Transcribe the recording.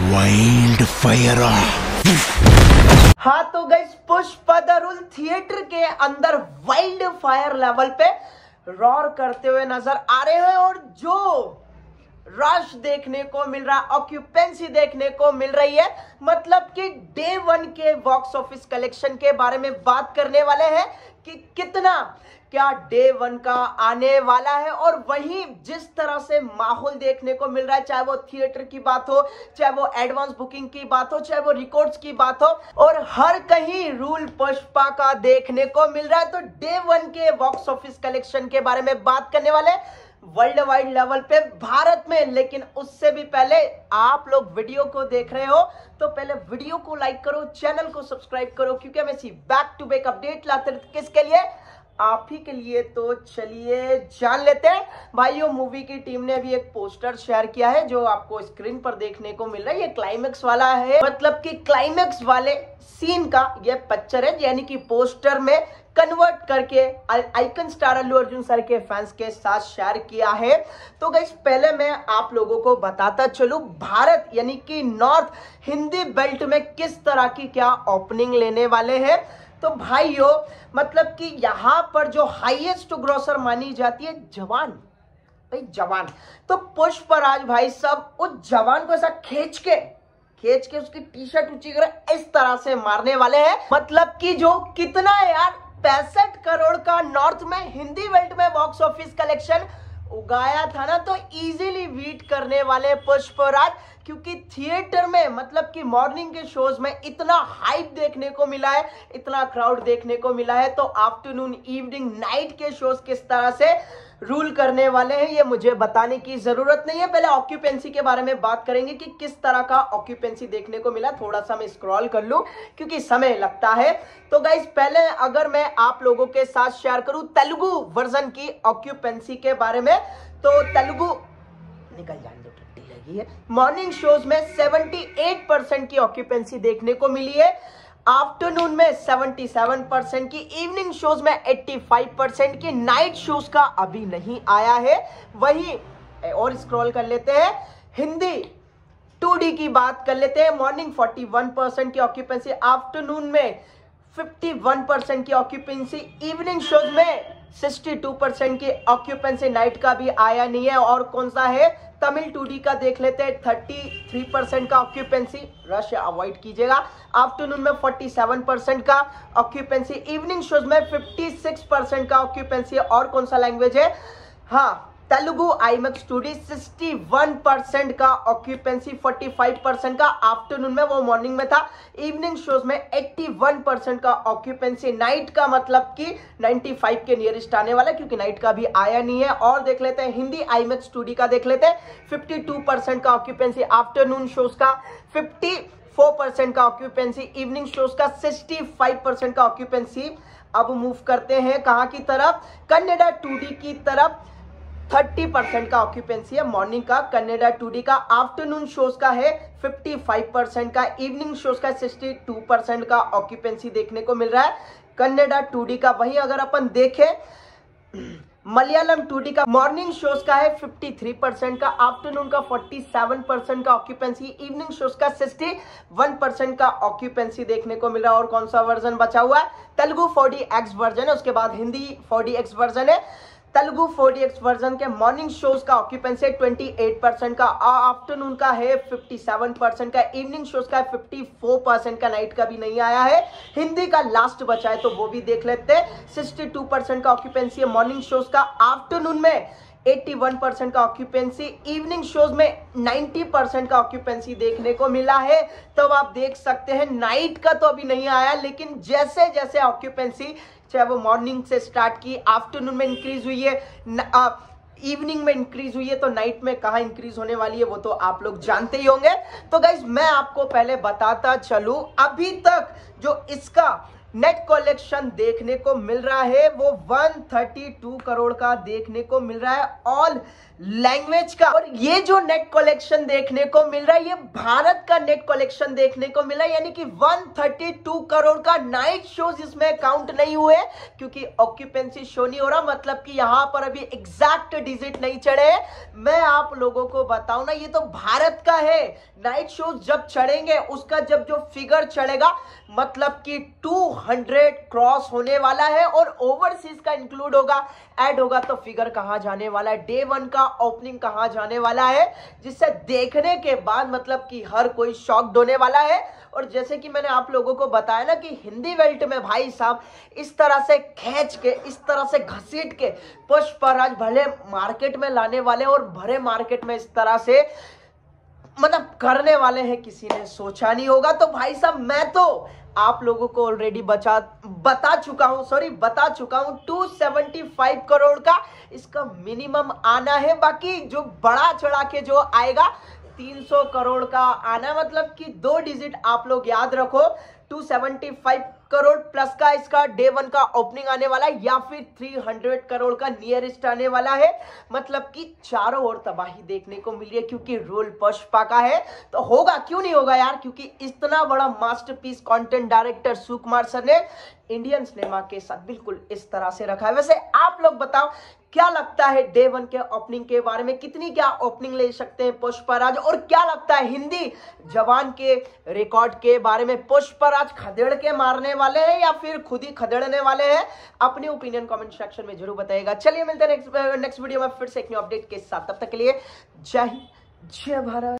Wild fire. हाँ तो guys Pushpa the rule theatre के अंदर वाइल्ड फायर लेवल पे रोर करते हुए नजर आ रहे हैं और जो रश देखने को मिल रहा है, ऑक्यूपेंसी देखने को मिल रही है, मतलब कि डे वन के बॉक्स ऑफिस कलेक्शन के बारे में बात करने वाले हैं कि कितना क्या डे वन का आने वाला है। और वहीं जिस तरह से माहौल देखने को मिल रहा है, चाहे वो थिएटर की बात हो, चाहे वो एडवांस बुकिंग की बात हो, चाहे वो रिकॉर्ड्स की बात हो, और हर कहीं रूल पुष्पा का देखने को मिल रहा है। तो डे वन के बॉक्स ऑफिस कलेक्शन के बारे में बात करने वाले वर्ल्ड वाइड लेवल पे भारत में। लेकिन उससे भी पहले आप लोग वीडियो को देख रहे हो तो पहले वीडियो को लाइक करो, चैनल को सब्सक्राइब करो, क्योंकि मैं इसी बैक टू बैक अपडेट लाते रहते किसके लिए, आप ही के लिए। तो चलिए जान लेते हैं भाइयों, मूवी की टीम ने अभी एक पोस्टर शेयर किया है जो आपको स्क्रीन पर देखने को मिल रहा है। ये क्लाइमेक्स वाला है, मतलब कि क्लाइमेक्स वाले सीन का ये पिक्चर है, यानी कि पोस्टर में कन्वर्ट करके icon star Allu Arjun sir के फैंस के साथ शेयर किया है। तो गाइस पहले मैं आप लोगों को बताता चलूं, भारत यानी कि नॉर्थ हिंदी बेल्ट में किस तरह की क्या ओपनिंग लेने वाले हैं। तो भाइयों मतलब कि यहाँ पर जो हाईएस्ट ग्रोसर मानी जाती है जवान, भाई जवान। तो पुष्पराज भाई सब उस जवान को ऐसा खींच के उसकी टी शर्ट ऊंची कर इस तरह से मारने वाले हैं। मतलब कि जो कितना है यार, 65 करोड़ का नॉर्थ में हिंदी बेल्ट में बॉक्स ऑफिस कलेक्शन उगाया था ना, तो इजीली बीट करने वाले पुष्पराज, क्योंकि थिएटर में मतलब कि मॉर्निंग के शोज में इतना हाइप देखने को मिला है, इतना क्राउड देखने को मिला है, तो आफ्टरनून इवनिंग नाइट के शोज किस तरह से रूल करने वाले हैं ये मुझे बताने की जरूरत नहीं है। पहले ऑक्यूपेंसी के बारे में बात करेंगे कि किस तरह का ऑक्यूपेंसी देखने को मिला। थोड़ा सा मैं स्क्रॉल कर लूं क्योंकि समय लगता है। तो गाइज पहले अगर मैं आप लोगों के साथ शेयर करूं तेलुगु वर्जन की ऑक्यूपेंसी के बारे में, तो तेलुगु निकल जाएंगे है। मॉर्निंग शोज में 78% की ऑक्यूपेंसी देखने को मिली है, आफ्टरनून में 77% की, इवनिंग शोज में 85% की, नाइट शोज का अभी नहीं आया है। वहीं और स्क्रॉल कर लेते हैं, हिंदी 2D की बात कर लेते हैं। मॉर्निंग 41% की ऑक्यूपेंसी, आफ्टरनून में 51% की ऑक्यूपेंसी, इवनिंग शोज में 62% की ऑक्यूपेंसी, नाइट का भी आया नहीं है। और कौन सा है, तमिल 2D का देख लेते हैं, 33% का ऑक्यूपेंसी, रश अवॉइड कीजिएगा। आफ्टरनून में 47% का ऑक्यूपेंसी, इवनिंग शोज में 56% का ऑक्यूपेंसी। और कौन सा लैंग्वेज है, हाँ तेलुगु आईमैक्स 2D 61% का ऑक्यूपेंसी, 45% का आफ्टरनून में, वो मॉर्निंग में था, इवनिंग शोज में 81% का ऑक्यूपेंसी, नाइट का मतलब कि 95 के नियरेस्ट आने वाला, क्योंकि नाइट का भी आया नहीं है। और देख लेते हैं हिंदी आईमैक्स 2D का देख लेते हैं, 52% का ऑक्यूपेंसी, आफ्टरनून शोज का 54% का ऑक्यूपेंसी, इवनिंग शोज का 65% का ऑक्यूपेंसी। अब मूव करते हैं कहाँ की तरफ, कन्नडा 2D की तरफ, 30% का ऑक्यूपेंसी है मॉर्निंग का, कन्नडा 2D का, आफ्टरनून शोज का है 55% का, इवनिंग शोज का 62% का ऑक्यूपेंसी देखने को मिल रहा है कन्नडा 2D का। वहीं अगर अपन देखें मलयालम 2D का, मॉर्निंग शोज का है 53% का, आफ्टरनून का 47% का ऑक्यूपेंसी, इवनिंग शोज का 61% का ऑक्यूपेंसी देखने को मिला। और कौन सा वर्जन बचा हुआ है, तेलुगु 4DX वर्जन है, उसके बाद हिंदी 4DX वर्जन है। तेलुगु 4DX वर्जन के मॉर्निंग शोज का ऑक्यूपेंसी 28% का, आफ्टरनून का है 57% का, इवनिंग शोज का 54% का, नाइट का भी नहीं आया है। हिंदी का लास्ट बचा है तो वो भी देख लेते हैं, 62% का ऑक्यूपेंसी है मॉर्निंग शोज का, आफ्टरनून में 81% का ऑक्यूपेंसी, इवनिंग शोज में 90% का ऑक्यूपेंसी देखने को मिला है। तो आप देख सकते हैं नाइट का तो अभी नहीं आया, लेकिन जैसे जैसे ऑक्यूपेंसी चाहे वो मॉर्निंग से स्टार्ट की, आफ्टरनून में इंक्रीज हुई है, इवनिंग में इंक्रीज हुई है, तो नाइट में कहाँ इंक्रीज होने वाली है वो तो आप लोग जानते ही होंगे। तो गाइज मैं आपको पहले बताता चलूँ, अभी तक जो इसका नेट कलेक्शन देखने को मिल रहा है वो 132 करोड़ का देखने को मिल रहा है ऑल लैंग्वेज का। और ये जो नेट कलेक्शन देखने को मिल रहा है ये भारत का नेट कलेक्शन देखने को मिला है, यानी कि 132 करोड़ का। नाइट शोज इसमें काउंट नहीं हुए क्योंकि ऑक्यूपेंसी शो नहीं हो रहा, मतलब कि यहाँ पर अभी एग्जैक्ट डिजिट नहीं चढ़े। मैं आप लोगों को बताऊं ना, ये तो भारत का है। नाइट शोज जब चढ़ेंगे उसका जब जो फिगर चढ़ेगा मतलब कि 200 क्रॉस होने वाला है और ओवरसीज का इंक्लूड होगा, ऐड होगा, तो फिगर कहां जाने वाला है, डे वन का ओपनिंग कहां जाने वाला है, जिससे देखने के बाद मतलब कि हर कोई शॉक्ड होने वाला है। और जैसे कि मैंने आप लोगों को बताया ना कि हिंदी बेल्ट में भाई साहब इस तरह से खींच के, इस तरह से घसीट के पुष्पा भले मार्केट में लाने वाले और भरे मार्केट में इस तरह से मतलब करने वाले हैं, किसी ने सोचा नहीं होगा। तो भाई साहब मैं तो आप लोगों को ऑलरेडी बता चुका हूं 275 करोड़ का इसका मिनिमम आना है। बाकी जो बड़ा चढ़ा के जो आएगा 300 करोड़ का आना, मतलब कि दो डिजिट आप लोग याद रखो। 275 करोड़ प्लस का इसका डे वन का ओपनिंग आने वाला है या फिर 300 करोड़ का नियरेस्ट आने वाला है। मतलब कि चारों ओर तबाही देखने को मिली है क्योंकि रोल पुष्पा का है, तो होगा, क्यों नहीं होगा यार, क्योंकि इतना बड़ा masterpiece content director Sukumar sir ने इंडियन सिनेमा के साथ बिल्कुल इस तरह से रखा है। वैसे आप लोग बताओ क्या लगता है डे वन के ओपनिंग के बारे में, कितनी क्या ओपनिंग ले सकते हैं पुष्पाराज, और क्या लगता है हिंदी जवान के रिकॉर्ड के बारे में, पुष्पाराज खदेड़ के मारने वाले हैं या फिर खुद ही खदेड़ने वाले हैं? अपने ओपिनियन कमेंट सेक्शन में जरूर बताइएगा। चलिए मिलते हैं नेक्स्ट वीडियो में फिर से एक न्यू अपडेट के साथ, तब तक के लिए जय हिंद, जय भारत।